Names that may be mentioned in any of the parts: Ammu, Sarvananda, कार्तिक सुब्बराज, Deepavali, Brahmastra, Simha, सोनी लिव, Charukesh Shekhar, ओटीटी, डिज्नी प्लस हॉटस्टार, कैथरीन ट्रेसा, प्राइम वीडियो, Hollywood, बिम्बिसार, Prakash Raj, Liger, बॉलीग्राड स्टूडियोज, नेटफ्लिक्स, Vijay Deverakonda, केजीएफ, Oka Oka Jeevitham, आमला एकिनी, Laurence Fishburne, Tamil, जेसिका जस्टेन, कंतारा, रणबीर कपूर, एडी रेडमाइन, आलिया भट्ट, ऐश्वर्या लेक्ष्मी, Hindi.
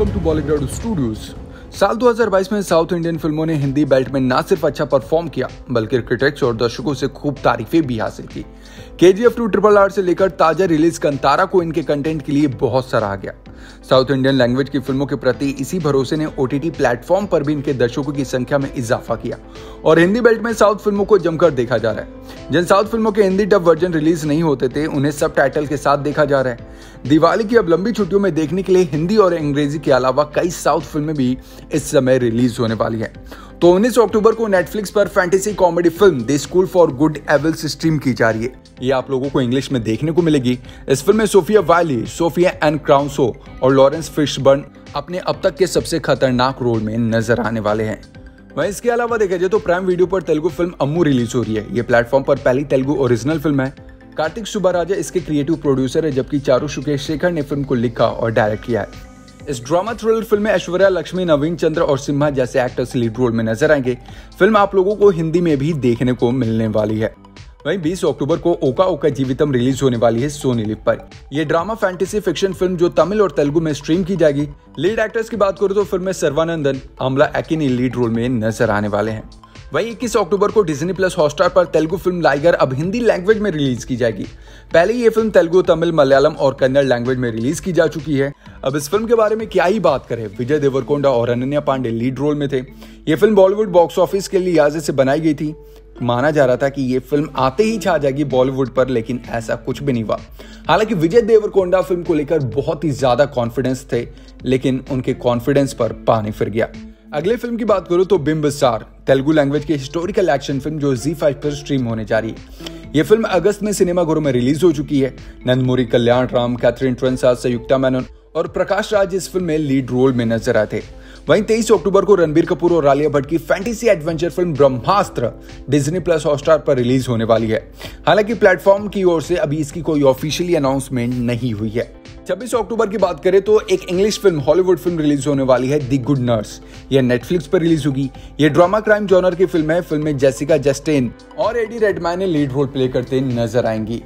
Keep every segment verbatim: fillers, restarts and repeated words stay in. Welcome to बॉलीग्राड स्टूडियोज। साल दो हज़ार बाईस में साउथ इंडियन फिल्मों ने हिंदी बेल्ट में ना सिर्फ अच्छा परफॉर्म किया बल्कि क्रिटिक्स और दर्शकों से खूब तारीफें भी हासिल की। केजीएफ टू ट्रिपल आर से लेकर ताजा रिलीज कंतारा को इनके कंटेंट के लिए बहुत सराहा गया। साउथ इंडियन लैंग्वेज की फिल्मों के प्रति इसी भरोसे ने ओटीटी प्लेटफॉर्म पर भी इनके दर्शकों की संख्या में इजाफा किया और हिंदी बेल्ट में साउथ फिल्मों को जमकर देखा जा रहा है। जिन साउथ फिल्मों के हिंदी डब वर्जन रिलीज नहीं होते थे उन्हें सब टाइटल के साथ देखा जा रहा है। दिवाली की अब लंबी छुट्टियों में देखने के लिए हिंदी और अंग्रेजी के अलावा कई साउथ फिल्में भी इस समय रिलीज होने वाली है। तो उन्नीस अक्टूबर को नेटफ्लिक्स पर fantasy comedy film the school for good evil stream की जा रही है। ये आप लोगों को इंग्लिश में देखने को मिलेगी। इस फिल्म में Sophia wild, Sophia Anne Caruso और लॉरेंस फिशबर्न अपने अब तक के सबसे खतरनाक रोल में नजर आने वाले हैं। वहीं इसके अलावा देखा जाए तो प्राइम वीडियो पर तेलुगु फिल्म अम्मू रिलीज हो रही है। ये प्लेटफॉर्म पर पहली तेलुगु ओरिजिनल फिल्म है। कार्तिक सुब्बराज इसके क्रिएटिव प्रोड्यूसर है जबकि चारुकेश शेखर ने फिल्म को लिखा और डायरेक्ट किया है। इस ड्रामा थ्रिलर फिल्म में ऐश्वर्या लेक्ष्मी, नवीन चंद्र और सिम्हा जैसे एक्टर्स लीड रोल में नजर आएंगे। फिल्म आप लोगों को हिंदी में भी देखने को मिलने वाली है। वहीं बीस अक्टूबर को ओका ओका जीवितम रिलीज होने वाली है सोनी लिव पर। यह ड्रामा फैंटेसी फिक्शन फिल्म जो तमिल और तेलुगु में स्ट्रीम की जाएगी। लीड एक्टर्स की बात करो तो फिल्म में सर्वानंदन, आमला एकिनी लीड रोल में नजर आने वाले हैं। वहीं इक्कीस अक्टूबर को डिज्नी प्लस हॉटस्टार पर तेलुगु फिल्म लाइगर अब हिंदी लैंग्वेज में रिलीज की जाएगी। पहले ये फिल्म तेलुगु, तमिल, मलयालम और कन्नड़ लैंग्वेज में रिलीज की जा चुकी है। अब इस फिल्म के बारे में क्या ही बात करें, विजय देवरकोंडा और अनन्या पांडे लीड रोल में थे। ये फिल्म बॉलीवुड बॉक्स ऑफिस के लिहाजे से बनाई गई थी। माना जा रहा था कि ये फिल्म आते ही छा जाएगी बॉलीवुड पर, लेकिन ऐसा कुछ भी नहीं हुआ। हालांकि विजय देवरकोंडा फिल्म को लेकर बहुत ही ज्यादा कॉन्फिडेंस थे लेकिन उनके कॉन्फिडेंस पर पानी फिर गया। अगले फिल्म की बात करो तो बिम्बिसार तेलुगु लैंग्वेज की हिस्टोरिकल एक्शन फिल्म जो जी फाइव पर स्ट्रीम होने जा रही है। ये फिल्म अगस्त में सिनेमाघरों में रिलीज हो चुकी है। नंदमुरी कल्याण राम, कैथरीन ट्रेसा, संयुक्ता मेनन और प्रकाश राज इस फिल्म में लीड रोल में नजर आए थे। वहीं तेईस अक्टूबर को रणबीर कपूर और आलिया भट्ट की fantasy adventure film Brahmastra डिज्नी प्लस हॉटस्टार पर रिलीज होने वाली है। हालांकि प्लेटफॉर्म की ओर से अभी इसकी कोई ऑफिशियली अनाउंसमेंट नहीं हुई है। छब्बीस अक्टूबर की बात करें तो एक English film, Hollywood film release होने वाली है द गुड नर्स। यह नेटफ्लिक्स पर रिलीज होगी। यह ड्रामा क्राइम जॉनर की फिल्म है। फिल्म में जेसिका जस्टेन और एडी रेडमाइन ने लीड रोल प्ले करते नजर आएंगी।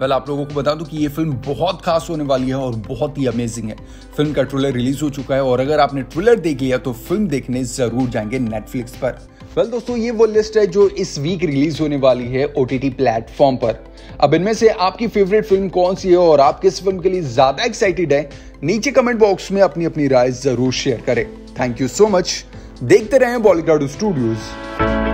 वेल आप लोगों को बता दूं कि ये फिल्म बहुत खास होने वाली है और बहुत ही अमेजिंग है। फिल्म का ट्रेलर रिलीज हो चुका है और अगर आपने ट्रेलर देख लिया तो फिल्म देखने जरूर जाएंगे नेटफ्लिक्स पर। वेल दोस्तों ये वो लिस्ट है जो इस वीक रिलीज होने वाली है ओटीटी प्लेटफॉर्म पर। अब इनमें से आपकी फेवरेट फिल्म कौन सी है और आप किस फिल्म के लिए ज्यादा एक्साइटेड है, नीचे कमेंट बॉक्स में अपनी अपनी राय जरूर शेयर करें। थैंक यू सो मच, देखते रहे बॉलीग्राड स्टूडियोज।